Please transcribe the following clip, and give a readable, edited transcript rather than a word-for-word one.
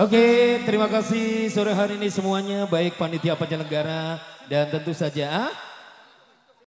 Oke, terima kasih sore hari ini semuanya, baik panitia penyelenggara dan tentu saja